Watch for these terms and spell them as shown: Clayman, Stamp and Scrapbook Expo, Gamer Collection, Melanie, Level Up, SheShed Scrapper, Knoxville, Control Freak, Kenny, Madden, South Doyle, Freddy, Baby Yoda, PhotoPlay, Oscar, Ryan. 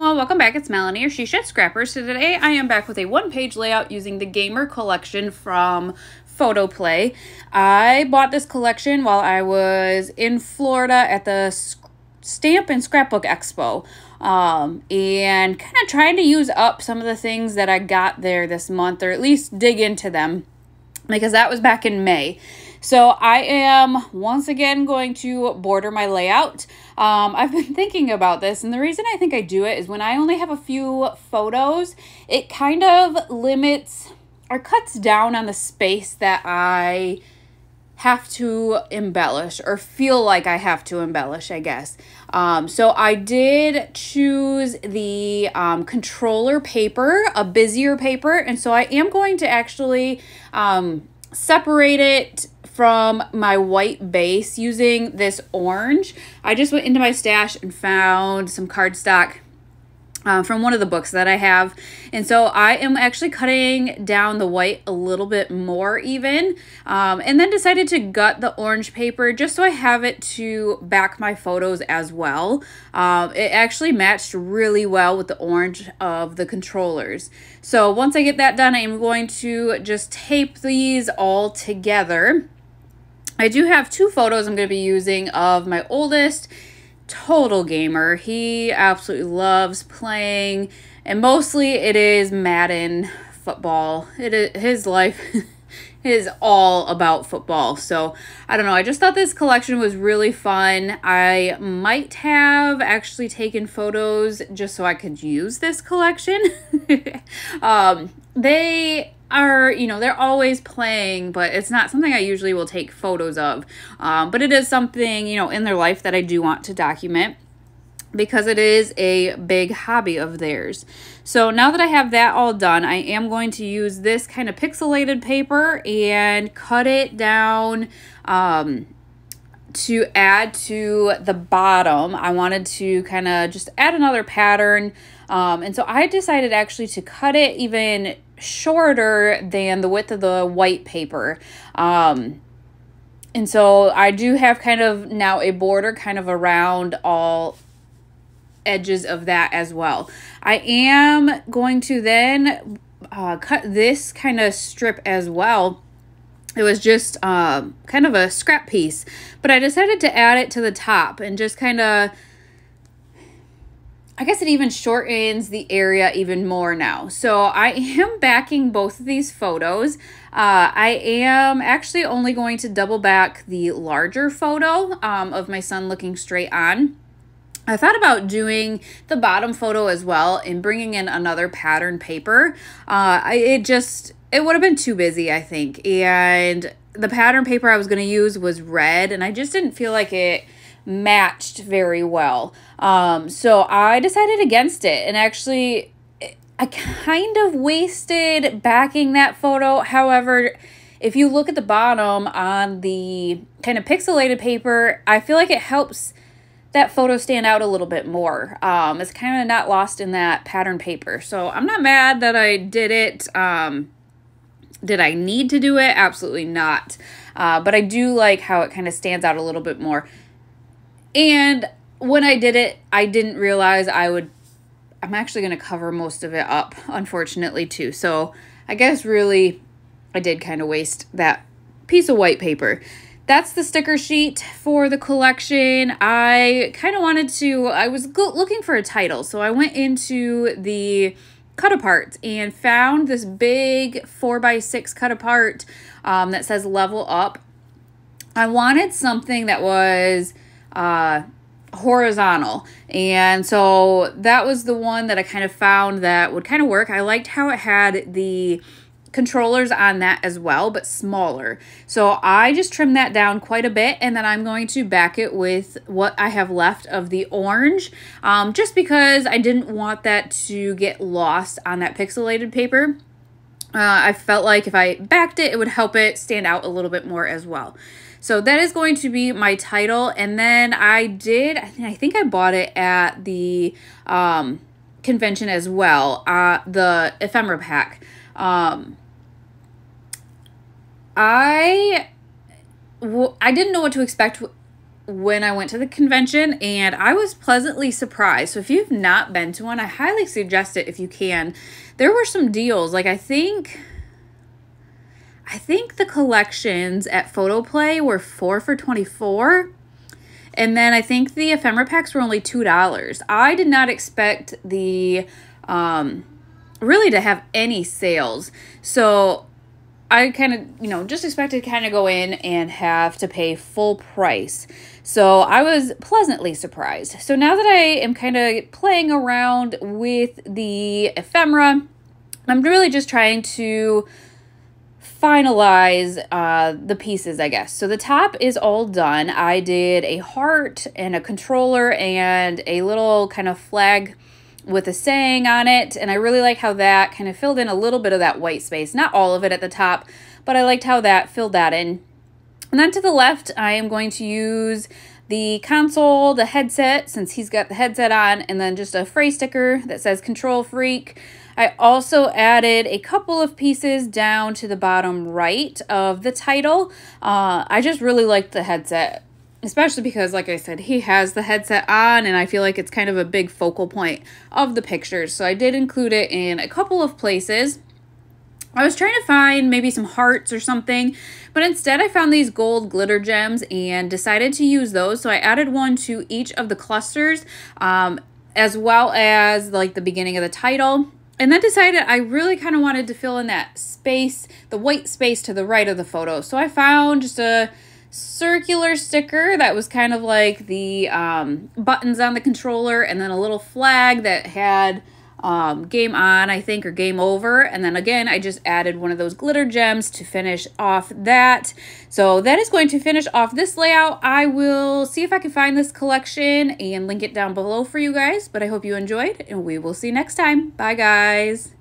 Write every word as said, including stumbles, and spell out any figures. Welcome back, it's Melanie or She Shed Scrappers. So today I am back with a one-page layout using the Gamer Collection from PhotoPlay. I bought this collection while I was in Florida at the Stamp and Scrapbook Expo um, and kind of tried to use up some of the things that I got there this month, or at least dig into them, because that was back in May. So I am once again going to border my layout. Um, I've been thinking about this, and the reason I think I do it is when I only have a few photos, it kind of limits or cuts down on the space that I have to embellish or feel like I have to embellish, I guess. Um, so I did choose the um, controller paper, a busier paper, and so I am going to actually um, separate it from my white base using this orange. I just went into my stash and found some cardstock uh, from one of the books that I have. And so I am actually cutting down the white a little bit more even, um, and then decided to gut the orange paper just so I have it to back my photos as well. Um, it actually matched really well with the orange of the controllers. So once I get that done, I am going to just tape these all together. I do have two photos I'm going to be using of my oldest, total gamer. He absolutely loves playing, and mostly it is Madden football. It is his life is all about football. So I don't know, I just thought this collection was really fun. I might have actually taken photos just so I could use this collection. um, they are, you know, they're always playing, but it's not something I usually will take photos of. Um, but it is something, you know, in their life that I do want to document, because it is a big hobby of theirs. So now that I have that all done, I am going to use this kind of pixelated paper and cut it down um, to add to the bottom. I wanted to kind of just add another pattern. Um, and so I decided actually to cut it even shorter than the width of the white paper. Um, and so I do have kind of now a border kind of around all edges of that as well. I am going to then uh, cut this kind of strip as well. It was just uh, kind of a scrap piece, but I decided to add it to the top and just kind of, I guess it even shortens the area even more now. So I am backing both of these photos. Uh, I am actually only going to double back the larger photo um, of my son looking straight on. I thought about doing the bottom photo as well and bringing in another pattern paper. Uh, I, it just, it would have been too busy, I think. And the pattern paper I was going to use was red, and I just didn't feel like it matched very well. Um, so I decided against it, and actually I kind of wasted backing that photo. However, if you look at the bottom on the kind of pixelated paper, I feel like it helps that photo stand out a little bit more. Um, it's kind of not lost in that pattern paper. So I'm not mad that I did it. Um, did I need to do it? Absolutely not. Uh, but I do like how it kind of stands out a little bit more. And when I did it, I didn't realize I would, I'm actually going to cover most of it up, unfortunately, too. So I guess really I did kind of waste that piece of white paper. That's the sticker sheet for the collection. I kind of wanted to, I was looking for a title, so I went into the cut apart and found this big four by six cut apart um, that says Level Up. I wanted something that was uh horizontal, and so that was the one that I kind of found that would kind of work. I liked how it had the controllers on that as well, but smaller. So I just trimmed that down quite a bit, and then I'm going to back it with what I have left of the orange, um, just because I didn't want that to get lost on that pixelated paper. Uh, I felt like if I backed it, it would help it stand out a little bit more as well. So that is going to be my title. And then I did, I think I bought it at the um, convention as well, uh, the ephemera pack. Um, I, w I didn't know what to expect when I went to the convention, and I was pleasantly surprised. So if you've not been to one, I highly suggest it if you can. There were some deals. Like I think I think the collections at PhotoPlay were four for twenty-four. And then I think the ephemera packs were only two dollars. I did not expect the um really to have any sales. So I kind of, you know, just expected to kind of go in and have to pay full price. So I was pleasantly surprised. So now that I am kind of playing around with the ephemera, I'm really just trying to finalize uh, the pieces, I guess. So the top is all done. I did a heart and a controller and a little kind of flag with a saying on it, and I really like how that kind of filled in a little bit of that white space. Not all of it at the top, but I liked how that filled that in. And then to the left, I am going to use the console, the headset, since he's got the headset on, and then just a phrase sticker that says Control Freak. I also added a couple of pieces down to the bottom right of the title. Uh, I just really liked the headset, especially because, like I said, he has the headset on, and I feel like it's kind of a big focal point of the pictures. So I did include it in a couple of places. I was trying to find maybe some hearts or something, but instead I found these gold glitter gems and decided to use those. So I added one to each of the clusters, um, as well as like the beginning of the title. And then decided I really kind of wanted to fill in that space, the white space to the right of the photo. So I found just a circular sticker that was kind of like the um, buttons on the controller, and then a little flag that had um, game on, I think, or game over. And then again, I just added one of those glitter gems to finish off that. So that is going to finish off this layout. I will see if I can find this collection and link it down below for you guys. But I hope you enjoyed, and we will see you next time. Bye, guys.